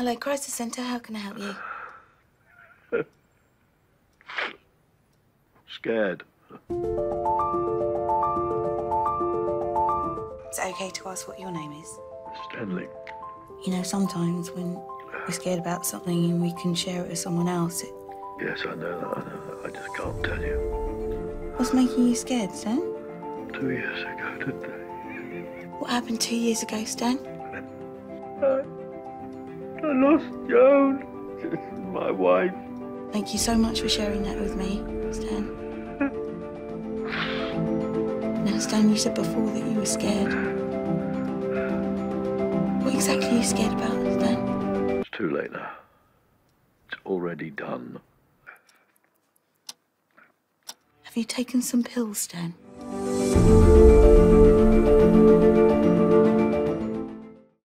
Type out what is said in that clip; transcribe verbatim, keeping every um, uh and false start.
Hello, Crisis Centre. How can I help you? Scared. Is it okay to ask what your name is? Stanley. You know, sometimes when we're scared about something and we can share it with someone else, it... Yes, I know that, I know that. I just can't tell you. What's making you scared, Stan? Two years ago today. What happened two years ago, Stan? I, I lost Joan, my wife. Thank you so much for sharing that with me, Stan. Now, Stan, you said before that you were scared. What exactly are you scared about, Stan? It's too late now. It's already done. Have you taken some pills, Stan?